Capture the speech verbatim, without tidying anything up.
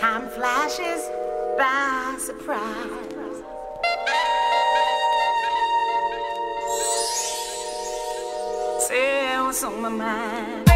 Time flashes by surprise. Say what's on my mind.